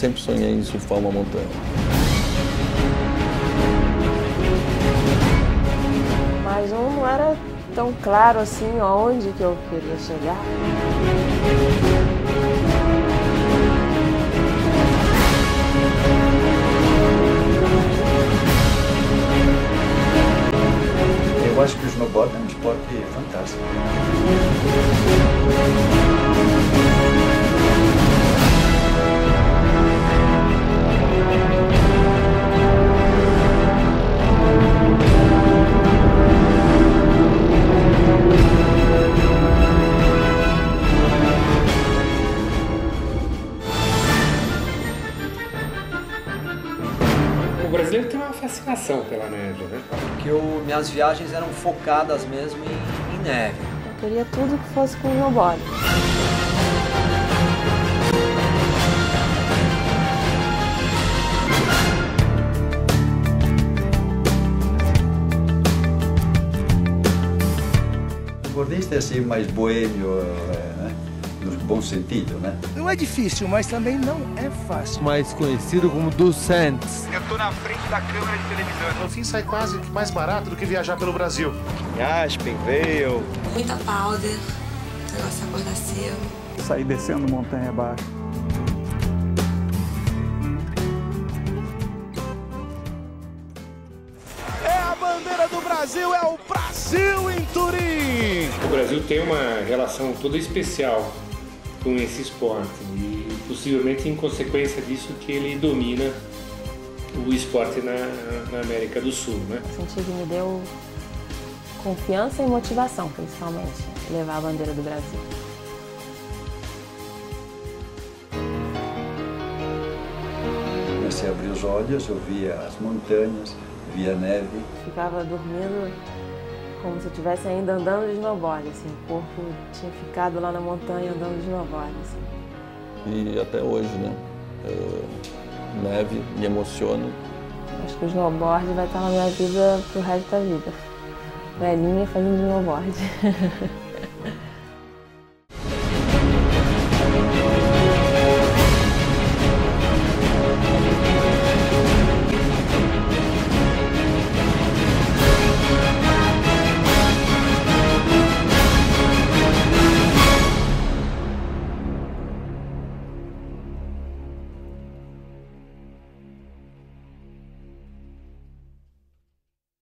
Sempre sonhei em surfar uma montanha. Mas não era tão claro assim aonde que eu queria chegar. Eu acho que o snowboard é um esporte fantástico. O brasileiro tem uma fascinação pela neve, né? Porque minhas viagens eram focadas mesmo em neve. Eu queria tudo que fosse com o snowboard. O snowboardista é assim mais boêmio, né? No bom sentido, né? Não é difícil, mas também não é fácil. Mais conhecido como dos Santos. Eu tô na frente da câmera de televisão. No fim sai quase mais barato do que viajar pelo Brasil. Em Aspen, veio. Muita powder, negócio acordar cedo. Sair descendo montanha abaixo. É a bandeira do Brasil, é o Brasil em Turim! O Brasil tem uma relação toda especial com esse esporte e possivelmente em consequência disso que ele domina o esporte na América do Sul, né? Eu senti que me deu confiança e motivação, principalmente, levar a bandeira do Brasil. Comecei a abrir os olhos, eu via as montanhas, via a neve. Ficava dormindo como se eu estivesse ainda andando de snowboard, assim, o corpo tinha ficado lá na montanha andando de snowboard, assim. E até hoje, né, neve, me emociona. Acho que o snowboard vai estar na minha vida pro resto da vida. Velhinha fazendo snowboard.